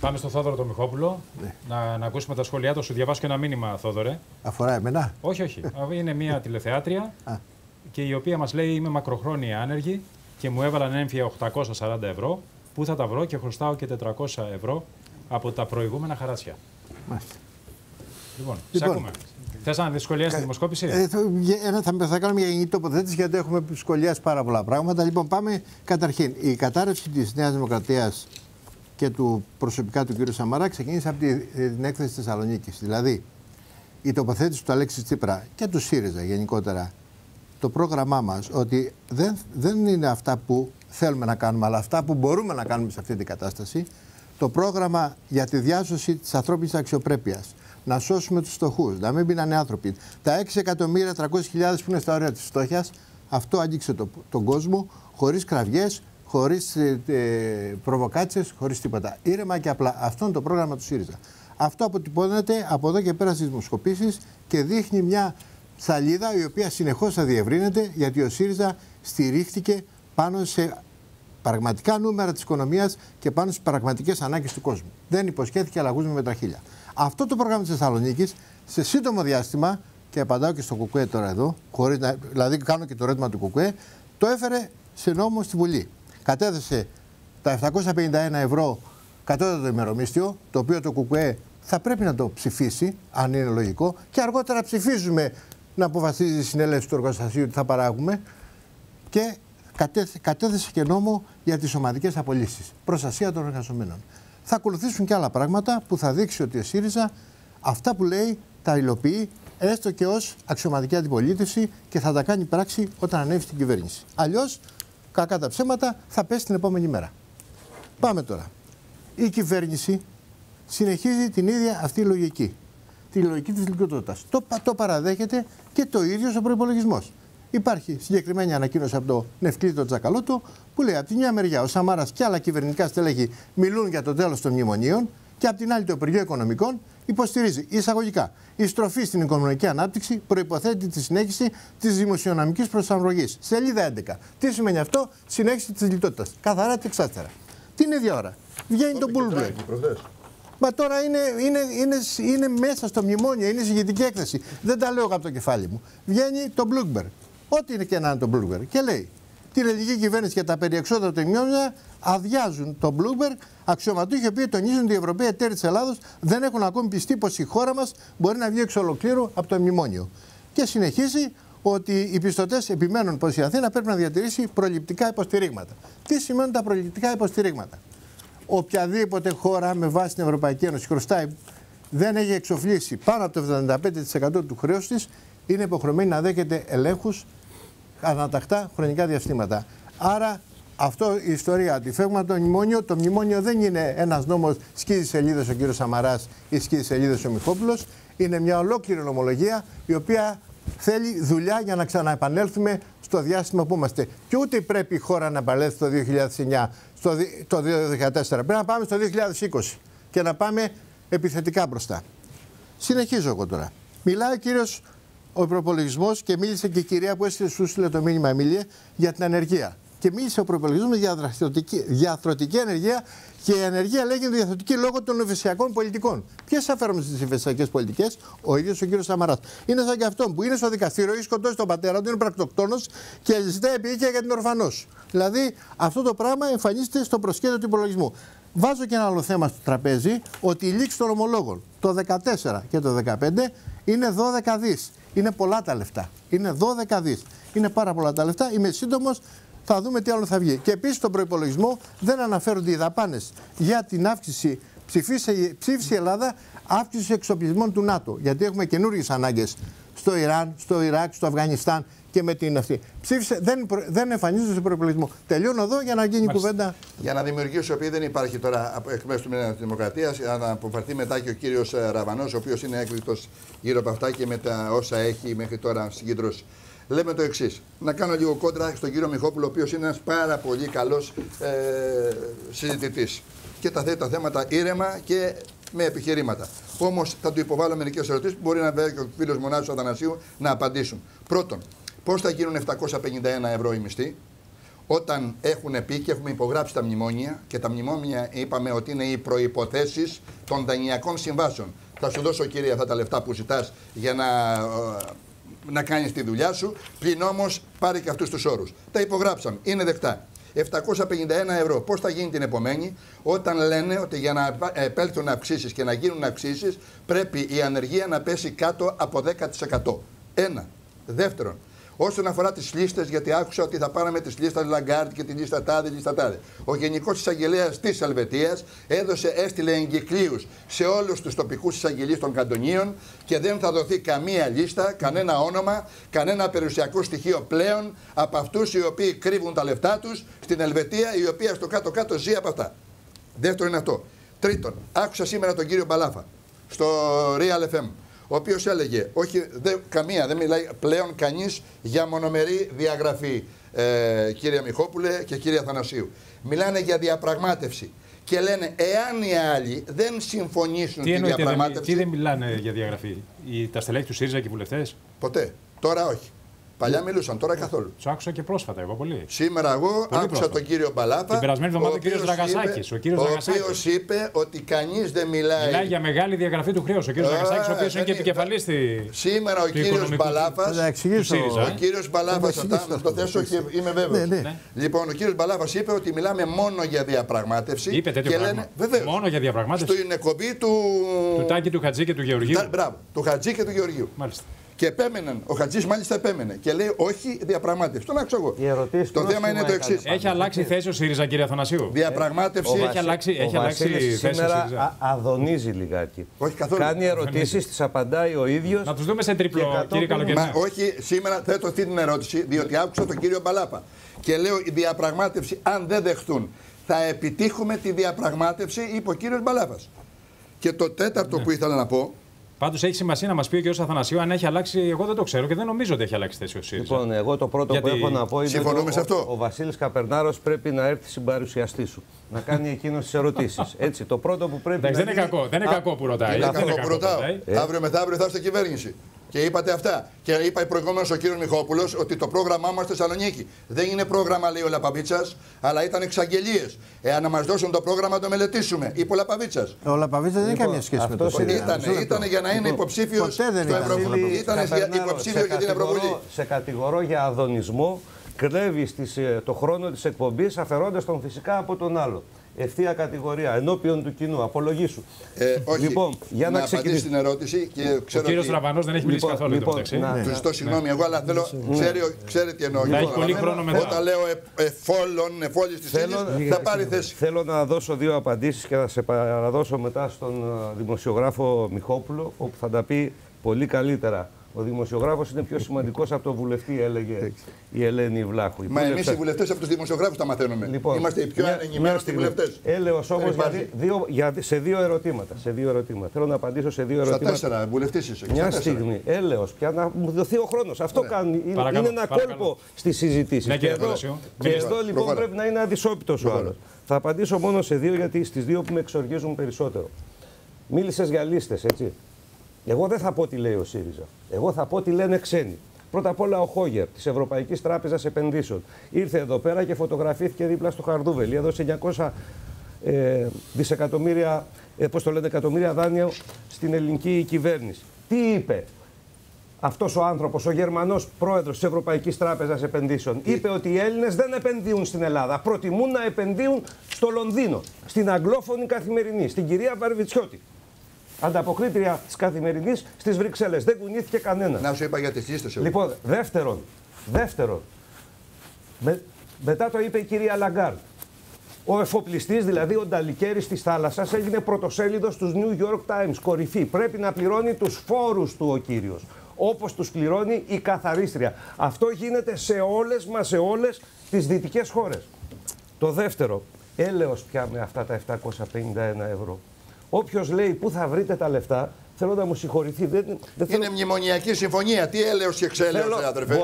Πάμε στον Θόδωρο τον Μιχόπουλο, ναι, να ακούσουμε τα σχόλιά του. Σου διαβάσω και ένα μήνυμα, Θόδωρε. Αφορά εμένα? Όχι, όχι. Είναι μια τηλεθεάτρια και η οποία μας λέει: είμαι μακροχρόνια άνεργη και μου έβαλαν έμφυα 840 ευρώ. Πού θα τα βρω και χρωστάω και 400 ευρώ από τα προηγούμενα χαράσια. Μάλιστα. Λοιπόν, σε ακούμε. Θες να δυσκολιάσεις τη δημοσκόπηση? Θα κάνουμε μια γενική τοποθέτηση, γιατί έχουμε δυσκολιάσει πάρα πολλά πράγματα. Λοιπόν, πάμε καταρχήν. Η κατάρρευση της Νέας Δημοκρατίας και του προσωπικά του κ. Σαμαρά ξεκίνησε από την έκθεση της Θεσσαλονίκης. Δηλαδή, η τοποθέτηση του Αλέξη Τσίπρα και του ΣΥΡΙΖΑ γενικότερα, το πρόγραμμά μας, ότι δεν είναι αυτά που θέλουμε να κάνουμε, αλλά αυτά που μπορούμε να κάνουμε σε αυτή την κατάσταση. Το πρόγραμμα για τη διάσωση της ανθρώπινης αξιοπρέπειας. Να σώσουμε τους φτωχούς, να μην μείνανε άνθρωποι. Τα 6.300.000 που είναι στα όρια της φτώχειας, αυτό άγγιξε τον κόσμο, χωρίς κραυγές, χωρίς προβοκάτσες, χωρίς τίποτα. Ήρεμα και απλά. Αυτό είναι το πρόγραμμα του ΣΥΡΙΖΑ. Αυτό αποτυπώνεται από εδώ και πέρα στις δημοσκοπήσεις και δείχνει μια σαλίδα η οποία συνεχώς θα διευρύνεται, γιατί ο ΣΥΡΙΖΑ στηρίχτηκε πάνω σε πραγματικά νούμερα της οικονομίας και πάνω στις πραγματικές ανάγκες του κόσμου. Δεν υποσχέθηκε αλλαγούς με τα χίλια. Αυτό το πρόγραμμα της Θεσσαλονίκης σε σύντομο διάστημα, και απαντάω και στο Κουκουέ τώρα εδώ, δηλαδή κάνω και το ρέτμα του Κουκουέ, το έφερε σε νόμο στη Βουλή. Κατέθεσε τα 751 ευρώ κατώτατο ημερομίσθιο, το οποίο το Κουκουέ θα πρέπει να το ψηφίσει, αν είναι λογικό, και αργότερα ψηφίζουμε να αποφασίζει η συνέλευση του εργοστασίου τι θα παράγουμε, και κατέθεσε και νόμο για τις σωματικές απολύσεις, προστασία των εργαζομένων. Θα ακολουθήσουν και άλλα πράγματα που θα δείξει ότι ο ΣΥΡΙΖΑ αυτά που λέει τα υλοποιεί, έστω και ως αξιωματική αντιπολίτευση, και θα τα κάνει πράξη όταν ανέβει στην κυβέρνηση. Αλλιώς, κακά τα ψέματα, θα πέσει την επόμενη μέρα. Πάμε τώρα. Η κυβέρνηση συνεχίζει την ίδια αυτή λογική. Τη λογική της λιτότητας. Το παραδέχεται και το ίδιο ο προϋπολογισμός. Υπάρχει συγκεκριμένη ανακοίνωση από τον Ευκλείδη Τσακαλώτο που λέει: από τη μια μεριά ο Σαμαράς και άλλα κυβερνητικά στελέχη μιλούν για το τέλος των μνημονίων, και από την άλλη το Υπουργείο Οικονομικών υποστηρίζει εισαγωγικά η στροφή στην οικονομική ανάπτυξη, προϋποθέτει τη συνέχιση της δημοσιονομικής προσαρμογής. Σελίδα 11. Τι σημαίνει αυτό? Συνέχιση της λιτότητας. Καθαρά και εξάστερα. Την ίδια ώρα βγαίνει το Μπλουγκμπερ. Μα τώρα είναι μέσα στο μνημόνιο, είναι συγκεκριτική έκθεση. Δεν τα λέω από το κεφάλι μου. Βγαίνει το Μπλουγκμπερ. Ό,τι είναι και να είναι το Bloomberg. Και λέει: την ελληνική κυβέρνηση και τα περιεξόδια του μνημονίου αδειάζουν το Bloomberg. Αξιωματούχοι οι οποίοι τονίζουν ότι οι Ευρωπαίοι εταίροι της Ελλάδος δεν έχουν ακόμη πιστεί πως η χώρα μας μπορεί να βγει εξ ολοκλήρου από το μνημόνιο. Και συνεχίζει ότι οι πιστωτές επιμένουν πως η Αθήνα πρέπει να διατηρήσει προληπτικά υποστηρίγματα. Τι σημαίνουν τα προληπτικά υποστηρίγματα? Οποιαδήποτε χώρα με βάση την Ευρωπαϊκή Ένωση χρωστάει, δεν έχει εξοφλήσει πάνω από το 75% του χρέους της, είναι υποχρεωμένη να δέχεται ελέγχους ανατακτά χρονικά διαστήματα. Άρα, αυτό η ιστορία ότι φεύγουμε από το μνημόνιο, το μνημόνιο δεν είναι ένας νόμος, σκίζει σελίδες ο κύριος Σαμαράς ή σκίζει σελίδες ο Μιχόπουλος. Είναι μια ολόκληρη νομολογία η οποία θέλει δουλειά για να ξαναεπανέλθουμε στο διάστημα που είμαστε. Και ούτε πρέπει η χώρα να επανέλθει το 2009, το 2014. Πρέπει να πάμε στο 2020 και να πάμε επιθετικά μπροστά. Συνεχίζω εγώ τώρα. Μιλάει ο κύριος. Ο προπολογισμός, και μίλησε και η κυρία που έστειλε το μήνυμα, Εμίλια, για την ανεργία. Και μίλησε ο προπολογισμός για διαθροτική ανεργία, και η ανεργία λέγεται διαθροτική λόγω των ευαισθησιακών πολιτικών. Ποιες αφέρουμε στις ευαισθησιακές πολιτικές? Ο ίδιος ο κύριος Σαμαράς. Είναι σαν και αυτόν που είναι στο δικαστήριο, έχει σκοτώσει τον πατέρα του, είναι πρακτοκτόνος και ζητάει επίοικια για την ορφανός. Δηλαδή αυτό το πράγμα εμφανίζεται στο προσκήνιο του υπολογισμού. Βάζω και ένα άλλο θέμα στο τραπέζι, ότι η λήξη των ομολόγων το 14 και το 15 είναι 12 δις. Είναι πολλά τα λεφτά. Είναι 12 δις. Είναι πάρα πολλά τα λεφτά. Είμαι σύντομος. Θα δούμε τι άλλο θα βγει. Και επίσης στον προϋπολογισμό δεν αναφέρονται οι δαπάνες για την αύξηση. Ψήφισε η Ελλάδα αύξηση εξοπλισμών του ΝΑΤΟ. Γιατί έχουμε καινούργιες ανάγκες στο Ιράν, στο Ιράκ, στο Αφγανιστάν και με την αυτή. Ψήφισε, δεν εμφανίζονται στον προϋπολογισμό. Τελειώνω εδώ για να γίνει κουβέντα. Για να δημιουργήσω, επειδή δεν υπάρχει τώρα εκ μέρους του Μήνας της Δημοκρατίας, να αποφανθεί μετά και ο κύριος Ραβανός, ο οποίος είναι έκριτος γύρω από αυτά και με τα όσα έχει μέχρι τώρα συγκεντρώσει. Λέμε το εξής. Να κάνω λίγο κόντρα στον κύριο Μιχόπουλο, ο οποίος είναι ένας πάρα πολύ καλός συζητητής. Και τα θέτει τα θέματα ήρεμα και με επιχειρήματα. Όμως θα του υποβάλω μερικές ερωτήσεις που μπορεί να βέβαια και ο φίλος Μονάζος Αθανασίου να απαντήσουν. Πρώτον, πώς θα γίνουν 751 ευρώ οι μισθοί? όταν έχουν πει και έχουμε υπογράψει τα μνημόνια, και τα μνημόνια είπαμε ότι είναι οι προϋποθέσεις των δανειακών συμβάσεων. Θα σου δώσω, κύριε, αυτά τα λεφτά που ζητάς για να κάνεις τη δουλειά σου, πλην όμως πάρει και αυτούς τους όρους. Τα υπογράψαμε, είναι δεκτά. 751 ευρώ. Πώς θα γίνει την επομένη, όταν λένε ότι για να επέλθουν αυξήσεις και να γίνουν αυξήσεις πρέπει η ανεργία να πέσει κάτω από 10%. Ένα. Δεύτερον, όσον αφορά τις λίστες, γιατί άκουσα ότι θα πάραμε τις λίστες Λαγκάρ και τη λίστα τάδε, Ο Γενικός Εισαγγελέας της Ελβετίας έστειλε εγκυκλίους σε όλους τους τοπικούς εισαγγελείς των καντονίων και δεν θα δοθεί καμία λίστα, κανένα όνομα, κανένα περιουσιακό στοιχείο πλέον από αυτούς οι οποίοι κρύβουν τα λεφτά τους στην Ελβετία, η οποία στο κάτω-κάτω ζει από αυτά. Δεύτερο είναι αυτό. Τρίτον, άκουσα σήμερα τον κύριο Μπαλάφα στο Real FM, ο οποίος έλεγε, δεν μιλάει πλέον κανείς για μονομερή διαγραφή, κύριε Μιχόπουλε και κύριε Αθανασίου. Μιλάνε για διαπραγμάτευση και λένε, εάν οι άλλοι δεν συμφωνήσουν τη διαπραγμάτευση... Τι δεν μιλάνε για διαγραφή, τα στελέχη του ΣΥΡΙΖΑ και οι βουλευτές? Ποτέ, τώρα όχι. Παλιά μιλούσαν, τώρα καθόλου. Του άκουσα και πρόσφατα, εγώ πολύ. Σήμερα εγώ πολύ άκουσα πρόσφατα τον κύριο Μπαλάφα. Την περασμένη εβδομάδα τον κύριο Δραγασάκη. Ο οποίος είπε ότι κανείς δεν μιλάει. Μιλάει για μεγάλη διαγραφή του χρέους. Ο κύριος Δραγασάκης, ο οποίος είναι και επικεφαλής στη. Σήμερα ο κύριος Μπαλάφας. Ο κύριος Μπαλάφας, θα το θέσω και είμαι βέβαιος. Λοιπόν, ο κύριος Μπαλάφας είπε ότι μιλάμε μόνο για διαπραγμάτευση. Είπε τέτοιο πράγμα. Μόνο για διαπραγμάτευση. Στην εκπομπή του Τάκη, του Χατζή και του Γεωργίου. Μπράβο, του Χατζή και του Γεωργίου. Μάλιστα. Και επέμεναν, ο Χατζής μάλιστα επέμενε και λέει όχι διαπραγμάτευση. Τον άκουσα εγώ. Το θέμα είναι το εξής. Έχει αλλάξει θέση ο ΣΥΡΙΖΑ, κύριε Αθανασίου. Διαπραγμάτευση. Έχει αλλάξει θέση. Σήμερα αδονίζει λιγάκι. Όχι καθόλου. Κάνει ερωτήσεις, τις απαντάει ο ίδιος. Να τους δούμε σε τριπλό, κύριε Καλοκαιριάκη. Μα όχι, σήμερα θέτω αυτή την ερώτηση, διότι άκουσα τον κύριο Μπαλάπα. Και λέω η διαπραγμάτευση, αν δεν δεχτούν, θα επιτύχουμε τη διαπραγμάτευση, είπε ο κύριος Μπαλάπας. Και το τέταρτο που ήθελα να πω. Πάντως έχει σημασία να μας πει ο κ. Αθανασίου αν έχει αλλάξει. Εγώ δεν το ξέρω και δεν νομίζω ότι έχει αλλάξει θέση ο ΣΥΡΙΖΑ. Λοιπόν, εγώ το πρώτο που έχω να πω είναι ότι ο Βασίλης Καπερνάρος πρέπει να έρθει συμπαρουσιαστή σου. Να κάνει εκείνος τις ερωτήσεις. Έτσι, το πρώτο που πρέπει να. Δεν είναι κακό που ρωτάει. Δεν είναι κακό που ρωτάει. Αύριο μεθαύριο θα είστε κυβέρνηση. Και είπατε αυτά. Και είπα προηγουμένως ο κ. Μιχόπουλος ότι το πρόγραμμά μας στη Θεσσαλονίκη δεν είναι πρόγραμμα, λέει ο Λαπαβίτσας, αλλά ήταν εξαγγελίες. Εάν να μας δώσουν το πρόγραμμα, το μελετήσουμε. Είπε ο Λαπαβίτσας. Ο Λαπαβίτσας δεν είχε καμία σχέση με το ΣΥΡΙΖΑ. Ήταν για να είναι υποψήφιος. Ποτέ δεν ήταν υποψήφιος για την Ευρωβουλή. Σε κατηγορώ για αδονισμό. Κλέβει το χρόνο της εκπομπής, αφαιρώντας τον φυσικά από τον άλλο. Ευθεία κατηγορία, ενώπιον του κοινού. Απολογήσου. Όχι, λοιπόν, για να απαντήσει την ερώτηση. Και ξέρω ο κύριος Ραβανός δεν έχει μιλήσει καθόλου. Του ζητώ συγγνώμη, εγώ, αλλά θέλω. Ξέρει τι εννοώ. Όταν λέω εφόλη τη θέση, θα πάρει θέση. Θέλω να δώσω δύο απαντήσεις και θα σε παραδώσω μετά στον δημοσιογράφο Μιχόπουλο, όπου θα τα πει πολύ καλύτερα. Ο δημοσιογράφος είναι πιο σημαντικός από τον βουλευτή, έλεγε η Ελένη Βλάχου. Μα εμείς οι βουλευτές από τους δημοσιογράφους τα μαθαίνουμε. Λοιπόν, είμαστε οι πιο ενημερωμένοι βουλευτές. Έλεος όμως σε δύο ερωτήματα. Θέλω να απαντήσω σε δύο ερωτήματα. Στα τέσσερα, βουλευτής είσαι. Μια στιγμή. Έλεος, πια να μου δοθεί ο χρόνος. Αυτό κάνει. Είναι ένα κόλπο στις συζητήσεις. Και εδώ λοιπόν πρέπει να είναι αδυσόπιτος ο άλλος. Θα απαντήσω μόνο σε δύο, γιατί στις δύο που με εξοργίζουν περισσότερο. Μίλησες για λίστες, έτσι. Εγώ δεν θα πω τι λέει ο ΣΥΡΙΖΑ. Εγώ θα πω τι λένε ξένοι. Πρώτα απ' όλα ο Χόγερ της Ευρωπαϊκής Τράπεζας Επενδύσεων. Ήρθε εδώ πέρα και φωτογραφήθηκε δίπλα στο Χαρδούβελ. Έδωσε 900 δισεκατομμύρια, εκατομμύρια δάνεια στην ελληνική κυβέρνηση. Τι είπε αυτός ο άνθρωπος, ο Γερμανός πρόεδρος της Ευρωπαϊκής Τράπεζας Επενδύσεων? Είπε ότι οι Έλληνες δεν επενδύουν στην Ελλάδα. Προτιμούν να επενδύουν στο Λονδίνο, στην αγγλόφωνη Καθημερινή, στην κυρία Βαρβιτσιώτη. Ανταποκρίτρια της Καθημερινής στις Βρυξέλλες. Δεν κουνήθηκε κανένα. Να σου είπα για τις λίστες. Λοιπόν, δεύτερον μετά το είπε η κυρία Λαγκάρ. Ο εφοπλιστής, δηλαδή ο Νταλικέρης της θάλασσας, έγινε πρωτοσέλιδος στους New York Times. Κορυφή. Πρέπει να πληρώνει τους φόρους του ο κύριος, όπως τους πληρώνει η καθαρίστρια. Αυτό γίνεται σε όλες τις δυτικές χώρες. Το δεύτερο, έλεος πια με αυτά τα 751 ευρώ. Όποιος λέει πού θα βρείτε τα λεφτά, θέλω να μου συγχωρηθεί. Είναι μνημονιακή συμφωνία. Τι έλεος και εξέλεος, αδερφέ.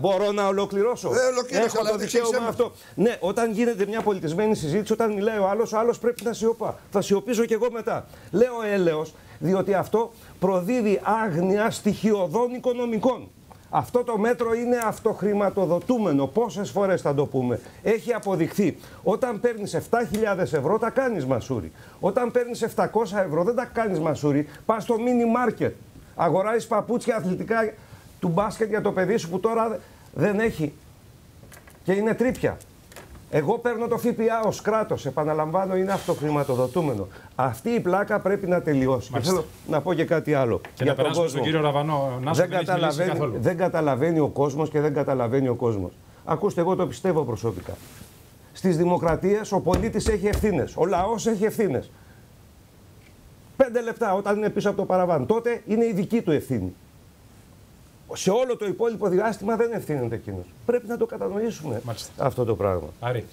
Μπορώ να ολοκληρώσω. Έχω το δικαίωμα αυτό. Ναι, όταν γίνεται μια πολιτισμένη συζήτηση, όταν μιλάει ο άλλος πρέπει να σιωπά. Θα σιωπήσω κι εγώ μετά. Λέω έλεος, διότι αυτό προδίδει άγνοια στοιχειωδών οικονομικών. Αυτό το μέτρο είναι αυτοχρηματοδοτούμενο. Πόσες φορές θα το πούμε. Έχει αποδειχθεί. Όταν παίρνεις 7.000 ευρώ τα κάνεις μασούρι. Όταν παίρνεις 700 ευρώ δεν τα κάνεις μασούρι. Πας στο μίνι μάρκετ. Αγοράζεις παπούτσια αθλητικά του μπάσκετ για το παιδί σου που τώρα δεν έχει. Και είναι τρίπια. Εγώ παίρνω το ΦΠΑ ως κράτος. Επαναλαμβάνω, είναι αυτοχρηματοδοτούμενο. Αυτή η πλάκα πρέπει να τελειώσει. Και θέλω να πω και κάτι άλλο. Και για να περάσουμε στον κύριο Ραβανό. Δεν καταλαβαίνει ο κόσμος και δεν καταλαβαίνει ο κόσμος. Ακούστε, εγώ το πιστεύω προσωπικά. Στις δημοκρατίες ο πολίτης έχει ευθύνες. Ο λαός έχει ευθύνες. 5 λεπτά όταν είναι πίσω από το παραβάν. Τότε είναι η δική του ευθύνη. Σε όλο το υπόλοιπο διάστημα δεν ευθύνεται εκείνος. Πρέπει να το κατανοήσουμε. Μάλιστα. Αυτό το πράγμα. Άρη.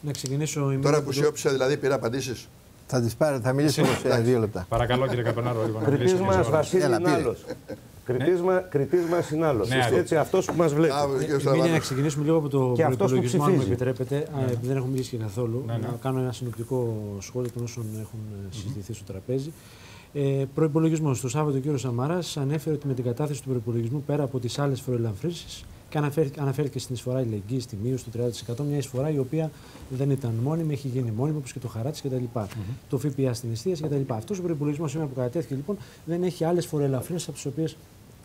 Να ξεκινήσω. Τώρα που σιώπησα, δηλαδή πήρα απαντήσεις. Θα τις πάρω, θα μιλήσω σε 2 λεπτά. Παρακαλώ κύριε Καπερνάρο. Κριτής μας Βασίλη είναι άλλος. Κριτής μας είναι άλλος. Έτσι, αυτός που μας βλέπει. Να ξεκινήσουμε λίγο από το προϋπολογισμό, αν μου επιτρέπετε. Δεν έχουμε μιλήσει καθόλου. Να κάνω ένα συνοπτικό σχόλιο των όσων έχουν συζητηθεί στο τραπέζι. Προϋπολογισμός. Το Σάββατο ο κ. Σαμαράς ανέφερε ότι με την κατάθεση του προϋπολογισμού πέρα από τις άλλες φοροελαμφρύνσεις και αναφέρθηκε στην εισφορά αλληλεγγύης, στη μείωση του 30%, μια εισφορά η οποία δεν ήταν μόνιμη, έχει γίνει μόνιμη, όπως και το χαράτσι κτλ. Το ΦΠΑ στην εστίαση κτλ. Αυτός ο προϋπολογισμός σήμερα που κατατέθηκε λοιπόν δεν έχει άλλες φοροελαμφρύνσεις από τις οποίες.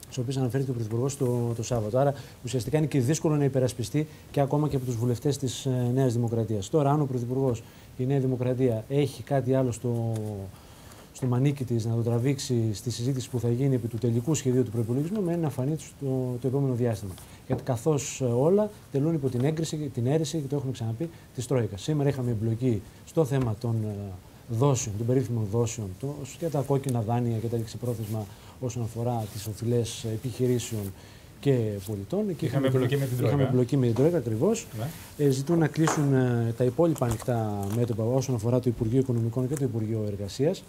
Στις οποίες αναφέρθηκε ο Πρωθυπουργός το Σάββατο. Άρα ουσιαστικά είναι και δύσκολο να υπερασπιστεί και ακόμα και από τους βουλευτές της Νέας Δημοκρατίας. Τώρα, αν ο Πρωθυπουργός, η Νέα Δημοκρατία, έχει κάτι άλλο στο μανίκι της να το τραβήξει στη συζήτηση που θα γίνει επί του τελικού σχεδίου του προϋπολογισμού, μένει να φανεί το επόμενο διάστημα. Γιατί καθώς όλα τελούν υπό την έγκριση, την αίρεση, και το έχουμε ξαναπεί, της Τρόικας. Σήμερα είχαμε εμπλοκή στο θέμα των περίφημων δόσεων για τα κόκκινα δάνεια και τα ληξιπρόθεσμα όσον αφορά τις οφειλές επιχειρήσεων και πολιτών. Είχαμε εμπλοκή με την Τρόικα. Είχαμε εμπλοκή με την Τρόικα, ακριβώς. Ναι. Ζητούν να κλείσουν τα υπόλοιπα ανοιχτά μέτωπα όσον αφορά το Υπουργείο Οικονομικών και το Υπουργείο Εργασίας.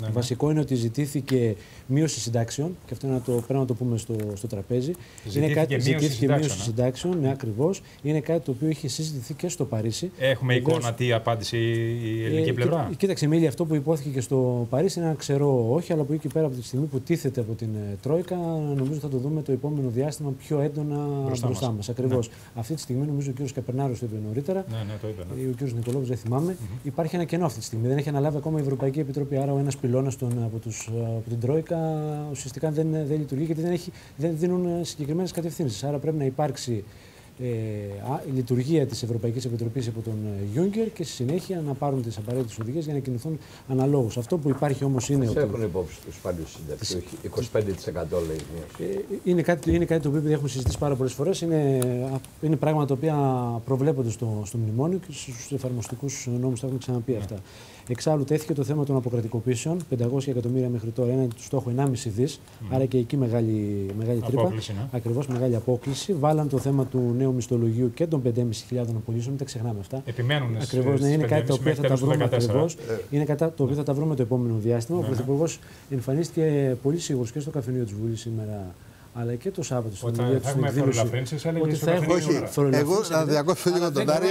Ναι, ναι. Βασικό είναι ότι ζητήθηκε μείωση συντάξεων, και αυτό πρέπει να το πούμε στο τραπέζι. Ζητήθηκε μείωση συντάξεων, ναι, ακριβώς. Είναι κάτι το οποίο είχε συζητηθεί και στο Παρίσι. Έχουμε εικόνα τι απάντησε η ελληνική πλευρά. Κοίταξε, Μίλη, αυτό που υπόθηκε και στο Παρίσι είναι ένα ξερό όχι, αλλά από εκεί και πέρα, από τη στιγμή που τίθεται από την Τρόικα, νομίζω θα το δούμε το επόμενο διάστημα πιο έντονα μπροστά μας. Ακριβώς. Ναι. Αυτή τη στιγμή, νομίζω ο κ. Καπερνάρος το είπε νωρίτερα. Ναι, ναι, το είπε, ναι. Ο κ. Νικολόπουλος, δεν θυμάμαι. Υπάρχει ένα κενό αυτή τη στιγμή. Δεν έχει αναλάβει ακόμα η Ευρωπαϊκή Επιτροπή. Άρα ο ένας από την Τρόικα ουσιαστικά δεν λειτουργεί, γιατί δεν δίνουν συγκεκριμένες κατευθύνσεις. Άρα πρέπει να υπάρξει λειτουργία της Ευρωπαϊκής Επιτροπής από τον Γιούγκερ και στη συνέχεια να πάρουν τις απαραίτητες οδηγίες για να κινηθούν αναλόγως. Αυτό που υπάρχει όμως είναι. Δεν έχουν υπόψη τους πάντως συνταξιούχοι. 25% λέει μείωση. Είναι κάτι το οποίο έχουμε συζητήσει πάρα πολλές φορές. Είναι πράγματα τα οποία προβλέπονται στο μνημόνιο και στους εφαρμοστικούς νόμους. Τα έχουμε ξαναπεί αυτά. Εξάλλου, τέθηκε το θέμα των αποκρατικοποίησεων. 500 εκατομμύρια μέχρι τώρα, έναν του στόχου 1,5 δις. Άρα και εκεί μεγάλη τρύπα. Απόκληση, ναι. Ακριβώς, μεγάλη απόκληση. Βάλαν το θέμα του νέου μισθολογίου και των 5.500 απολύσεων. Μην τα ξεχνάμε αυτά. Επιμένουν. Ακριβώς, ναι, είναι κάτι το οποίο θα τα βρούμε. Είναι κάτι το οποίο θα τα βρούμε το επόμενο διάστημα. Ναι, ο Πρωθυπουργός εμφανίστηκε πολύ σίγουρος και στο καφενείο της Βουλής σήμερα, αλλά και το Σάββατο στην Ιδρύα του Συνεκδήλωση. Εγώ θα διακόψω λίγο τον Άρη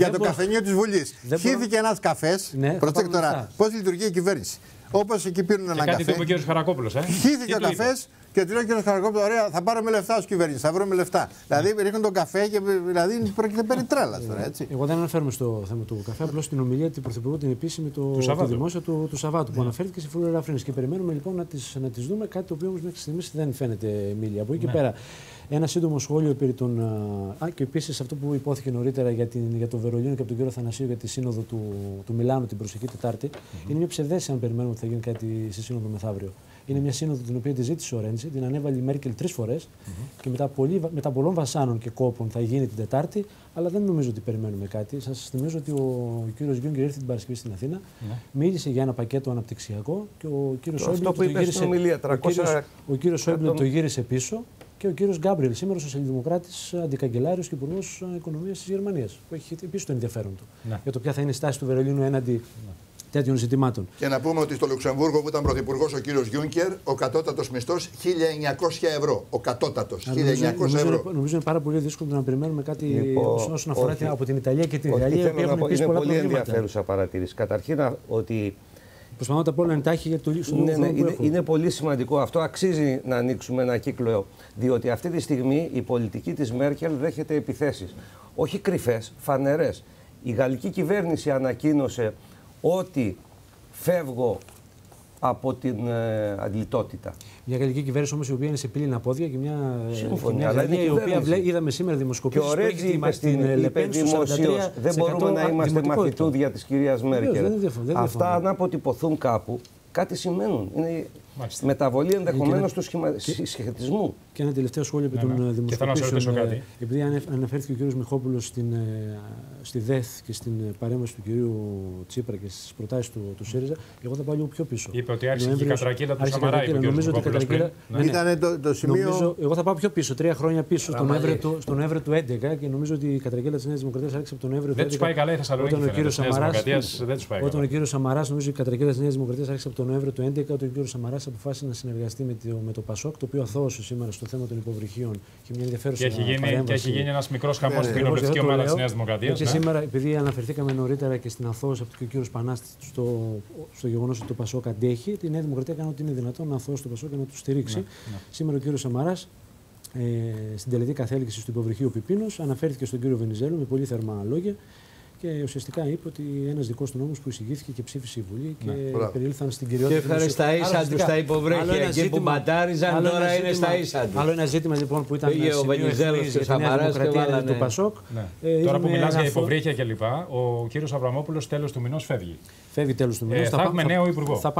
για το καφενείο της Βουλής. Χύθηκε ένας καφές, προσέξτε τώρα, πώς λειτουργεί η κυβέρνηση. Όπως εκεί πήρουν ένα καφέ. Κάτι είπε ο κ. Χαρακόπουλος. Χύθηκε ο καφές και του λέει ο κ. Χαρακόπουλος: ωραία, θα πάρουμε λεφτά ως κυβέρνηση, θα βρούμε λεφτά. Δηλαδή ρίχνουν τον καφέ και δηλαδή πρόκειται περί τρέλας τώρα, έτσι. Εγώ δεν αναφέρομαι στο θέμα του καφέ, απλώς στην ομιλία του Πρωθυπουργού, την επίσημη του δημόσια του Σαββάτου, που αναφέρθηκε σε φοροελαφρύνσεις. Και περιμένουμε λοιπόν να τις δούμε, κάτι το οποίο όμως μέχρι στιγμής δεν φαίνεται, Μίλια. Από εκεί και πέρα. Ένα σύντομο σχόλιο περί των. Και επίσης αυτό που υπόθηκε νωρίτερα για το Βερολίνο και από τον κύριο Αθανασίου για τη σύνοδο του Μιλάνου την προσεχή Τετάρτη. Είναι μια ψευδαίσθηση, αν περιμένουμε ότι θα γίνει κάτι στη σύνοδο μεθαύριο. Είναι μια σύνοδο την οποία τη ζήτησε ο Ρέντσι, την ανέβαλε η Μέρκελ 3 φορές και μετά πολλών βασάνων και κόπων θα γίνει την Τετάρτη, αλλά δεν νομίζω ότι περιμένουμε κάτι. Σας θυμίζω ότι ο κύριος Γιούγκερ ήρθε την Παρασκευή στην Αθήνα, μίλησε για ένα πακέτο αναπτυξιακό και ο κύριος Σόιμπλε το γύρισε πίσω. Και ο κύριος Γκάμπριελ, σήμερα σοσιαλδημοκράτης, αντικαγκελάριος και υπουργός οικονομίας της Γερμανίας, που έχει επίσης το ενδιαφέρον του για το ποια θα είναι η στάση του Βερολίνου έναντι τέτοιων ζητημάτων. Και να πούμε ότι στο Λουξεμβούργο, που ήταν πρωθυπουργός ο κύριος Γιούνκερ, ο κατώτατος μισθός 1.900 ευρώ. Ο κατώτατος 1.900 ευρώ. Νομίζω είναι πάρα πολύ δύσκολο να περιμένουμε κάτι όσον αφορά από την Ιταλία και τη Γαλλία. Είναι πολύ ενδιαφέρουσα παρατήρηση. Καταρχήν ότι Προσπαθώ τα πόλη να εντάχει για το ίσον. Ναι, είναι πολύ σημαντικό αυτό. Αξίζει να ανοίξουμε ένα κύκλο. Διότι αυτή τη στιγμή η πολιτική της Μέρκελ δέχεται επιθέσεις. Όχι κρυφές, φανερές. Η γαλλική κυβέρνηση ανακοίνωσε ότι φεύγω από την αντιλητότητα. Μια γαλλική κυβέρνηση όμως η οποία είναι σε πύληνα πόδια και μια γαλλική η οποία είδαμε σήμερα δημοσκοπήσεις που έχει δημοσίως δημοσίως. Δεν μπορούμε να είμαστε μαθητούδια της κυρίας Μέρκελ. Αυτά αν αποτυπωθούν κάπου κάτι σημαίνουν. Είναι μεταβολή ενδεχομένως του συσχετισμού. Και ένα τελευταίο σχόλιο επί των δημοσκοπήσεων. Επειδή αναφέρθηκε ο κύριος Μιχόπουλος στη ΔΕΘ και στην παρέμβαση του κυρίου Τσίπρα και στις προτάσεις του ΣΥΡΙΖΑ, εγώ θα πάω λίγο πιο πίσω. Είπε ότι άρχισε η κατρακύλα του Σαμαρά. Νομίζω ότι η κατρακύλα. Ήταν το σημείο. Εγώ θα πάω πιο πίσω, 3 χρόνια πίσω, στον Νοέμβριο του 2011 και νομίζω ότι η κατρακύλα της Νέας Δημοκρατίας άρχισε από τον Νοέμβριο του 2011. Δεν τους πάει καλά η Θεσσαλονίκη. Όταν ο κύριος Σαμαράς, νομίζω η κατρακύλα της Νέας Δημοκρατίας άρχισε από τον Νοέμβριο του 2011, όταν ο κύριος Σαμαράς αποφάσισε να συνεργαστεί με το ΠΑΣΟΚ, το οποίο αθώωσε σήμερα στο θέμα των υποβρυχίων και μια ενδιαφέρουσα παρέμβαση. Και έχει γίνει ένας μικρός χαμός στην κοινοβουλευτική ομάδα της Νέας Δημοκρατίας. Και σήμερα, επειδή αναφερθήκαμε νωρίτερα και στην αθώωση από τον κύριο Πανάστη στο γεγονός ότι το ΠΑΣΟΚ αντέχει, η Νέα Δημοκρατία έκανε ό,τι είναι δυνατόν να αθώσει το ΠΑΣΟΚ και να του στηρίξει. Σήμερα ο κύριος Σαμαράς, στην τελετή καθέληξη του υποβρυχίου Πιπίνος, αναφέρθηκε στον κύριο Βενιζέλο με πολύ θερμά λόγια. Και ουσιαστικά είπε ότι ένας δικός του νόμος που εισηγήθηκε και ψήφισε η Βουλή και περιήλθαν στην κυριότητα. Και ευχαριστά ίσα του τα υποβρέχεια εκεί που μπατάριζαν, τώρα είναι στα ίσα του. Άλλο ένα ζήτημα λοιπόν που ήταν ο Βενιζέλος και η Νέα Δημοκρατία του ΠΑΣΟΚ. Τώρα που μιλάς για υποβρύχια κλπ., ο κύριος Αβραμόπουλος τέλος του μηνός φεύγει. Φεύγει τέλος του μηνός. Θα έχουμε νέο υπουργό. Θα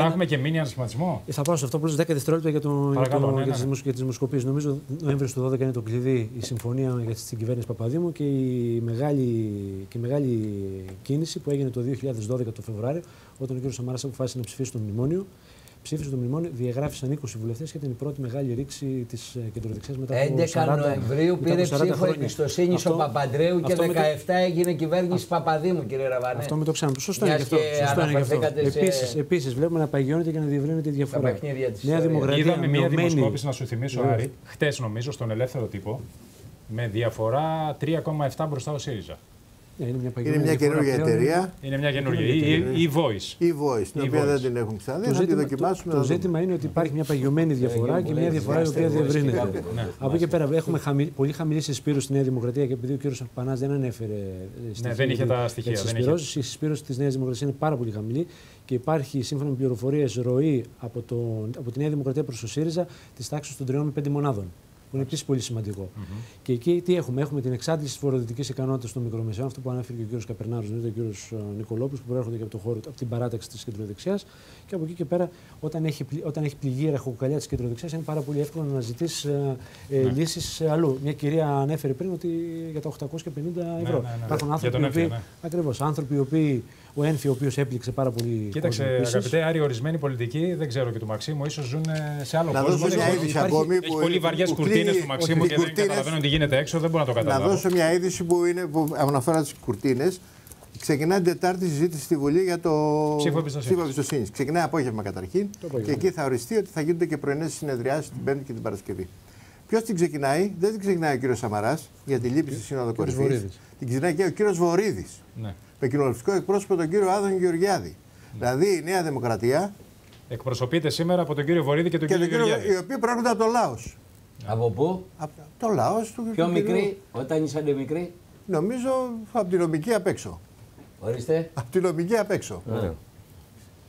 έχουμε και μήνυα σχηματισμό. Θα πάω σε αυτό που 10 δευτερόλεπτα για τις δημοσκοπήσεις. Νομίζω Νοέμβριος του 2012 είναι το κλειδί η συμφωνία για την κυβέρνηση Παπαδήμου και η μεγάλη κίνηση που έγινε το 2012 το Φεβρουάριο, όταν ο κ. Σαμαράς αποφάσισε να ψηφίσει το μνημόνιο. Ψήφισε το μνημόνιο, διαγράφησαν 20 βουλευτές και ήταν η πρώτη μεγάλη ρήξη της κεντροδεξιάς μετά από 40 Νοεμβρίου πήρε ψήφο εμπιστοσύνη ο Παπανδρέου και 17 έγινε κυβέρνηση Παπαδήμου, κύριε Ραβανέ. Αυτό με το ξαναπώ. Σωστό είναι αυτό. Επίσης, βλέπουμε να παγιώνεται και να διευρύνεται η διαφορά. Νέα Δημοκρατία. Είδαμε μια δημοσκόπηση, να σου θυμίσω, Άρη, χτες νομίζω, στον Ελεύθερο Τύπο, με διαφορά 3,7 μπροστά ο ΣΥΡΙΖΑ. Είναι μια καινούργια εταιρεία. Είναι μια καινούργια. Η Voice, την οποία δεν την έχουν ξαναδεί. Θα τη δοκιμάσουμε. Το ζήτημα είναι ότι υπάρχει μια παγιωμένη διαφορά και μια διαφορά η οποία διευρύνεται. Από εκεί πέρα έχουμε πολύ χαμηλή συσπήρωση στη Νέα Δημοκρατία και επειδή ο κύριος Πανάς δεν ανέφερε. Δεν είχε τα στοιχεία. Η συσπήρωση τη Νέα Δημοκρατία είναι πάρα πολύ χαμηλή και υπάρχει σύμφωνα με πληροφορίες ροή από τη Νέα Δημοκρατία προς το ΣΥΡΙΖΑ τη τάξη των 3 με 5 μονάδων. Που είναι επίσης πολύ σημαντικό. Και εκεί τι έχουμε, την εξάντληση της φοροδυτικής ικανότητας των μικρομεσαίων, αυτό που ανέφερε και ο κ. Καπερνάρος, δηλαδή ο κ. Νικολόπουλος, που προέρχονται και από, από την παράταξη της κεντροδεξιάς. Και από εκεί και πέρα, όταν έχει πληγεί η ραχοκοκαλιά της κεντροδεξιάς, είναι πάρα πολύ εύκολο να ζητήσει λύσεις αλλού. Μια κυρία ανέφερε πριν ότι για τα 850 ευρώ. Υπάρχουν άνθρωποι οι οποίοι. Ο Ένφη, ο οποίος έπληξε πάρα πολύ. Κοίταξε, αγαπητέ Άρη, ορισμένοι πολιτικοί, δεν ξέρω και του Μαξίμου, ίσως ζουν σε άλλο κόσμο. Να δώσω μια είδηση ακόμη. Έχει πολύ βαριές κουρτίνες του Μαξίμου και δεν καταλαβαίνω τι γίνεται έξω, δεν μπορώ να το καταλάβω. Να δώσω μια είδηση που αναφορά τις κουρτίνες. Ξεκινάει την Τετάρτη συζήτηση στη Βουλή για το ψήφο εμπιστοσύνης. Ξεκινάει απόγευμα καταρχήν και εκεί θα οριστεί ότι θα γίνονται και πρωινές συνεδριάσεις την Πέμπτη και την Παρασκευή. Ποιος την ξεκινάει, δεν την ξεκινάει ο κύριος Σαμαράς για τη λήψη της Συνόδου Κορυφής. Την ξεκινάει και ο κύριος Βορίδης. Με κοινοβουλευτικό εκπρόσωπο τον κύριο Άδων Γεωργιάδη. Δηλαδή η Νέα Δημοκρατία. Εκπροσωπείται σήμερα από τον κύριο Βορίδη και τον κύριο Γεωργιάδη. Οι οποίοι προέρχονται από το Λάος. Από πού? Από το Λάος του Πιο μικροί, όταν ήσανε μικροί. Νομίζω από τη νομική απ' έξω. Ορίστε. Από τη νομική απ' έξω.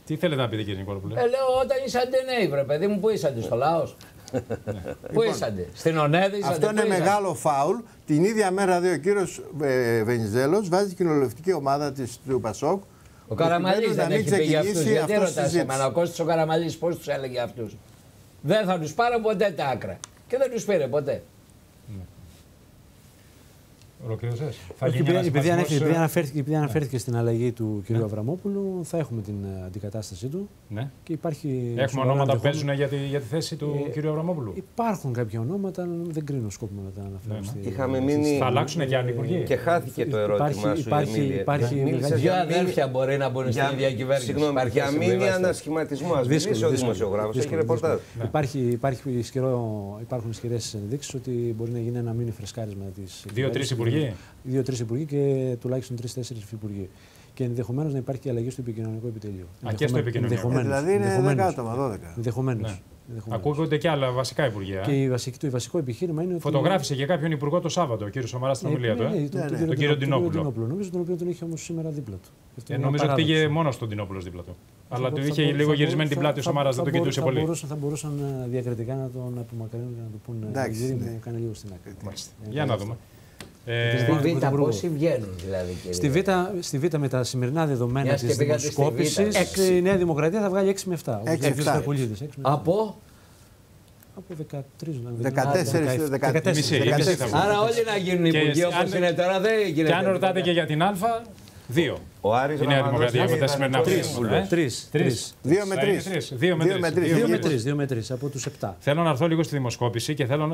Τι θέλετε να πείτε, κύριε Νικόλοπουλε? Λέω όταν ήσαντε νέοι, βρε παιδί μου, πού ήσαντε στο Λάος. Πού ήσαντε, στην Ονέδη. Αυτό είναι μεγάλο φάουλ. Την ίδια μέρα ο κύριος Βενιζέλος βάζει την κοινοβουλευτική ομάδα του ΠΑΣΟΚ. Ο Καραμαλής δεν έχει πει για αυτούς. Γιατί ρωτάς εμένα, ο Κώστης ο Καραμαλής πώς τους έλεγε αυτούς? Δεν θα τους πάρω ποτέ τα άκρα. Και δεν τους πήρε ποτέ. Ολοκληρωσές. Επειδή αναφέρθηκε στην αλλαγή του κ. Αβραμόπουλου, θα έχουμε την αντικατάστασή του. Ναι. Και υπάρχει έχουμε ονόματα που παίζουν για τη θέση του κ. Αβραμόπουλου. Υπάρχουν κάποια ονόματα, αλλά δεν κρίνω σκόπιμο να τα αναφέρω. Θα αλλάξουν και άλλοι υπουργοί. Και χάθηκε το ερώτημα σου. Δύο αδέρφια μπορεί να μπουν στην διακυβέρνηση. Συγγνώμη, για μήνυα ανασχηματισμό. Α μιλήσει ο δημοσιογράφος. Υπάρχουν ισχυρές ενδείξεις ότι μπορεί να γίνει ένα μήνυ φρεσκάρισμα τη. 2-3 υπουργοί. 2-3 υπουργοί και τουλάχιστον 3-4 υφυπουργοί. και ενδεχομένως να υπάρχει και αλλαγή στο επικοινωνικό επιτελείο. Α, και στο επικοινωνικό. Δηλαδή είναι 10 άτομα, 12. Ενδεχομένως. Ακούγονται και άλλα βασικά υπουργεία. Και το βασικό επιχείρημα είναι ότι. Φωτογράφησε για κάποιον υπουργό το Σάββατο ο κύριο Σαμαράς στην ομιλία του. Τον κύριο Ντινόπουλο. Νομίζω τον οποίο τον είχε όμως σήμερα δίπλα του. Νομίζω ότι πήγε μόνο στον Ντινόπουλο δίπλα του. Αλλά του είχε λίγο γυρισμένη την πλάτη ο Σαμαράς, δεν τον κοιτούσε πολύ. Θα μπορούσαν διακριτικά να τον απομακρύνουν και να του πούνε γύρι μου, κάνε λίγο στην άκρη. Για να δούμε. Στη Β' πόσοι βγαίνουν δηλαδή. Στη Β' με τα σημερινά δεδομένα της δημοσκόπησης η Νέα Δημοκρατία θα βγάλει 6 με 7. Από? Από 13. 14. Άρα όλοι να γίνουν υπουργοί όπως είναι τώρα δεν γίνεται. Και αν ρωτάτε και για την Α, 2. Η Νέα Δημοκρατία με τα σημερινά δεδομένα. 2 με 3 από τους 7. Θέλω να έρθω λίγο στη δημοσκόπηση και θέλω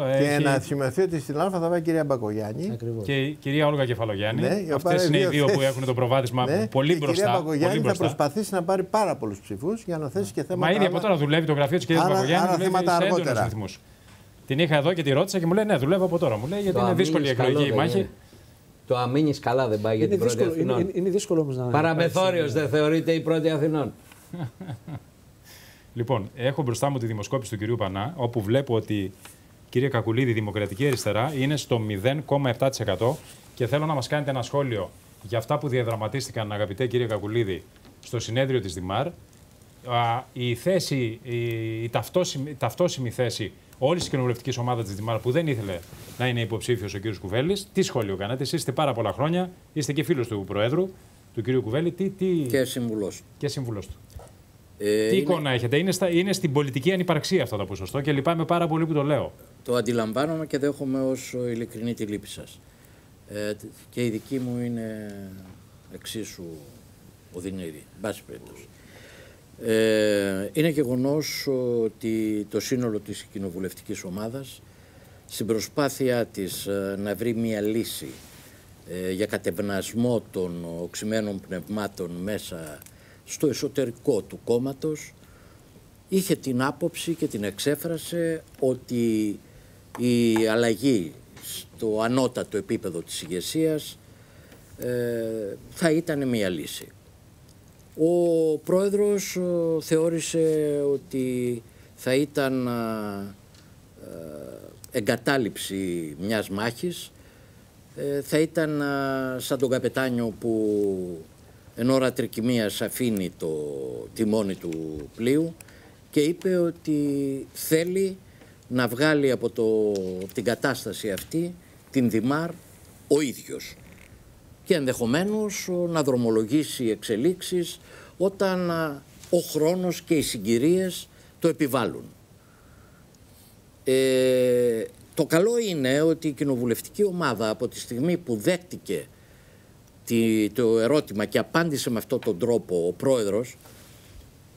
να θυμηθεί ότι στην Α θα πάει η κυρία Μπακογιάννη και η κυρία Όλγα Κεφαλογιάννη. Αυτές είναι οι δύο που έχουν το προβάδισμα πολύ μπροστά. Η κυρία Μπακογιάννη θα προσπαθήσει να πάρει πάρα πολλούς ψηφούς για να θέσει και θέματα. Μα ήδη από τώρα δουλεύει το γραφείο της κυρίας Μπακογιάννη σε έντονους ρυθμούς. Την είχα εδώ και τη ρώτησα και μου λέει ναι, δουλεύω από τώρα. Μου λέει γιατί είναι δύσκολη η εκλογική η μάχη. Το αμήνεις καλά δεν πάει για την πρώτη Αθηνών. Είναι δύσκολο όμως να... Παραμεθόριος δεν θεωρείται η πρώτη Αθηνών. Λοιπόν, έχω μπροστά μου τη δημοσκόπηση του κυρίου Πανά, όπου βλέπω ότι, κύριε Κακουλίδη, η Δημοκρατική Αριστερά είναι στο 0,7% και θέλω να μας κάνετε ένα σχόλιο για αυτά που διαδραματίστηκαν, αγαπητέ κύριε Κακουλίδη, στο συνέδριο της Διμάρ. Η ταυτόσιμη θέση όλης της κοινοβουλευτικής ομάδας της Δημάρα που δεν ήθελε να είναι υποψήφιος ο κ. Κουβέλης. Τι σχόλιο κάνετε, εσείς είστε πάρα πολλά χρόνια, είστε και φίλος του Προέδρου, του κ. Κουβέλη. Και συμβουλός. Και συμβουλός του. Τι εικόνα έχετε, είναι στην πολιτική ανυπαρξία αυτό το ποσοστό και λυπάμαι πάρα πολύ που το λέω. Το αντιλαμβάνομαι και δέχομαι όσο ειλικρινή τη λύπη σας. Και η δική μου είναι εξίσου οδυνηρή, μπάση περιπτώσει. Είναι γεγονός ότι το σύνολο της κοινοβουλευτικής ομάδας στην προσπάθειά της να βρει μια λύση για κατευνασμό των οξυμένων πνευμάτων μέσα στο εσωτερικό του κόμματος είχε την άποψη και την εξέφρασε ότι η αλλαγή στο ανώτατο επίπεδο της ηγεσίας θα ήταν μια λύση. Ο πρόεδρος θεώρησε ότι θα ήταν εγκατάλειψη μιας μάχης, θα ήταν σαν τον καπετάνιο που εν ώρα τρικυμίας αφήνει το τιμόνι του πλοίου και είπε ότι θέλει να βγάλει από την κατάσταση αυτή την Δημάρ ο ίδιος. Και ενδεχομένως να δρομολογήσει εξελίξεις όταν ο χρόνος και οι συγκυρίες το επιβάλλουν. Το καλό είναι ότι η κοινοβουλευτική ομάδα από τη στιγμή που δέχτηκε το ερώτημα και απάντησε με αυτόν τον τρόπο ο πρόεδρος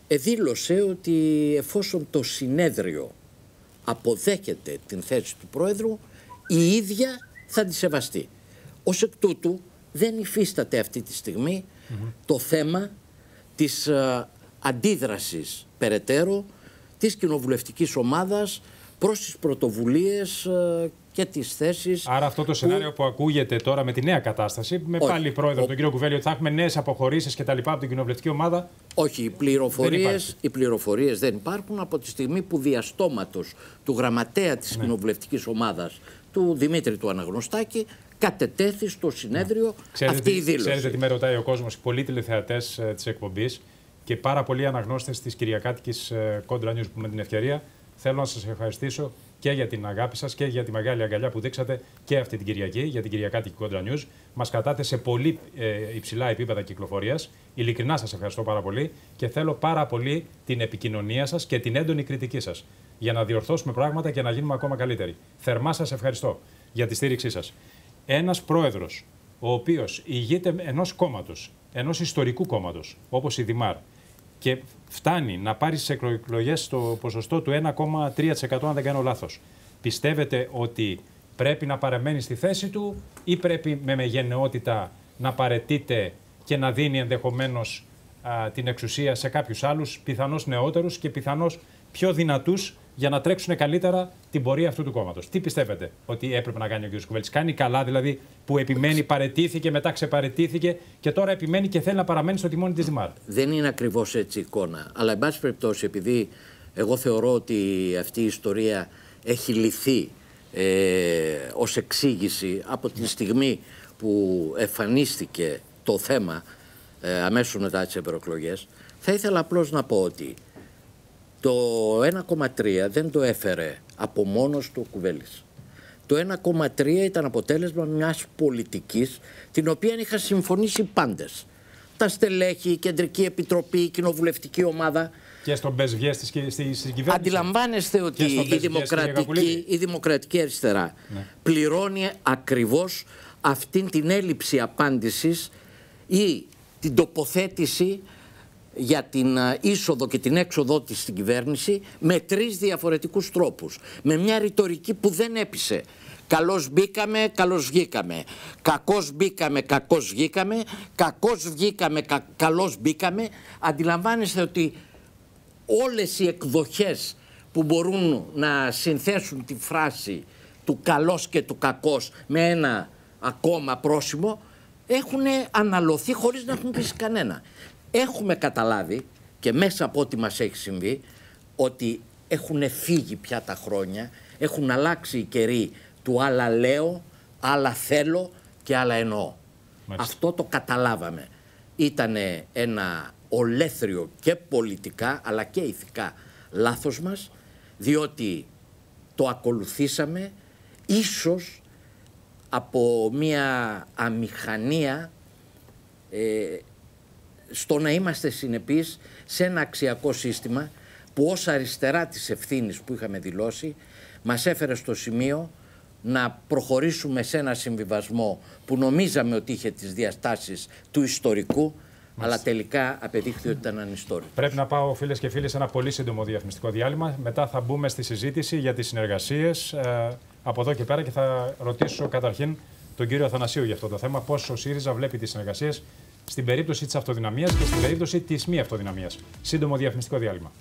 δήλωσε ότι εφόσον το συνέδριο αποδέχεται την θέση του πρόεδρου η ίδια θα τη σεβαστεί. Ως εκ τούτου δεν υφίσταται αυτή τη στιγμή το θέμα της αντίδρασης περαιτέρω της κοινοβουλευτικής ομάδας προς τις πρωτοβουλίες και τις θέσεις. Άρα αυτό το σενάριο που ακούγεται τώρα με τη νέα κατάσταση, με όχι, πάλι πρόεδρο τον κύριο Κουβέλη, ότι θα έχουμε νέες αποχωρήσεις και τα λοιπά από την κοινοβουλευτική ομάδα. Όχι, οι πληροφορίες δεν υπάρχουν από τη στιγμή που διαστόματος του γραμματέα της κοινοβουλευτικής ομάδας, του Δημήτρη του Αναγνωστάκη, κατετέθη στο συνέδριο αυτή η δήλωση. Ξέρετε τι με ρωτάει ο κόσμος, πολλοί τηλεθεατές της εκπομπής και πάρα πολλοί αναγνώστες της Κυριακάτικης Κόντρα News που με την ευκαιρία θέλω να σας ευχαριστήσω και για την αγάπη σας και για τη μεγάλη αγκαλιά που δείξατε και αυτή την Κυριακή για την Κυριακάτικη Κόντρα News. Μας κρατάτε σε πολύ υψηλά επίπεδα κυκλοφορίας. Ειλικρινά σας ευχαριστώ πάρα πολύ και θέλω πάρα πολύ την επικοινωνία σας και την έντονη κριτική σας για να διορθώσουμε πράγματα και να γίνουμε ακόμα καλύτεροι. Θερμά σας ευχαριστώ για τη στήριξή σας. Ένας πρόεδρος, ο οποίος ηγείται ενός κόμματος, ενός ιστορικού κόμματος, όπως η Δημάρ, και φτάνει να πάρει στις εκλογές το ποσοστό του 1,3% αν δεν κάνω λάθος. Πιστεύετε ότι πρέπει να παραμένει στη θέση του ή πρέπει με γενναιότητα να παρετείται και να δίνει ενδεχομένως την εξουσία σε κάποιους άλλους, πιθανώς νεότερους και πιθανώς πιο δυνατούς για να τρέξουν καλύτερα την πορεία αυτού του κόμματος. Τι πιστεύετε ότι έπρεπε να κάνει ο κ. Κουβέλης? Κάνει καλά, δηλαδή, που επιμένει, παραιτήθηκε, μετά ξεπαρετήθηκε και τώρα επιμένει και θέλει να παραμένει στο τιμόνι της Διμάρ? Δεν είναι ακριβώς έτσι η εικόνα. Αλλά, εν πάση περιπτώσει, επειδή εγώ θεωρώ ότι αυτή η ιστορία έχει λυθεί ως εξήγηση από τη στιγμή που εμφανίστηκε το θέμα αμέσως μετά τις ευρωεκλογές, θα ήθελα απλώς να πω ότι το 1,3 δεν το έφερε από μόνος του ο Κουβέλης. Το 1,3 ήταν αποτέλεσμα μιας πολιτικής την οποία είχαν συμφωνήσει πάντες. Τα στελέχη, η Κεντρική Επιτροπή, η Κοινοβουλευτική Ομάδα. Και στον Πεσβιές της κυβέρνησης. Αντιλαμβάνεστε ότι η δημοκρατική αριστερά, ναι, πληρώνει ακριβώς αυτήν την έλλειψη απάντησης ή την τοποθέτηση για την είσοδο και την έξοδό της στην κυβέρνηση με τρεις διαφορετικούς τρόπους. Με μια ρητορική που δεν έπεισε. Καλώς μπήκαμε, καλώς βγήκαμε. Κακώς μπήκαμε, κακώς βγήκαμε. Κακώς βγήκαμε, καλώς μπήκαμε. Αντιλαμβάνεστε ότι όλες οι εκδοχές που μπορούν να συνθέσουν τη φράση του καλός και του κακός με ένα ακόμα πρόσημο έχουν αναλωθεί χωρίς να έχουν πείσει κανένα. Έχουμε καταλάβει και μέσα από ό,τι μας έχει συμβεί ότι έχουν φύγει πια τα χρόνια, έχουν αλλάξει οι καιροί του άλλα λέω, άλλα θέλω και άλλα εννοώ. Μάλιστα. Αυτό το καταλάβαμε. Ήτανε ένα ολέθριο και πολιτικά αλλά και ηθικά λάθος μας, διότι το ακολουθήσαμε ίσως από μια αμηχανία στο να είμαστε συνεπείς σε ένα αξιακό σύστημα που ως αριστερά της ευθύνης που είχαμε δηλώσει μας έφερε στο σημείο να προχωρήσουμε σε ένα συμβιβασμό που νομίζαμε ότι είχε τις διαστάσεις του ιστορικού, αλλά τελικά απεδείχθη ότι ήταν ανιστόρητος. Πρέπει να πάω, φίλες και φίλοι, σε ένα πολύ σύντομο διαφημιστικό διάλειμμα. Μετά θα μπούμε στη συζήτηση για τις συνεργασίες από εδώ και πέρα και θα ρωτήσω καταρχήν τον κύριο Αθανασίου για αυτό το θέμα, πώς ο ΣΥΡΙΖΑ βλέπει τις συνεργασίες στην περίπτωση της αυτοδυναμίας και στην περίπτωση της μη αυτοδυναμίας. Σύντομο διαφημιστικό διάλειμμα.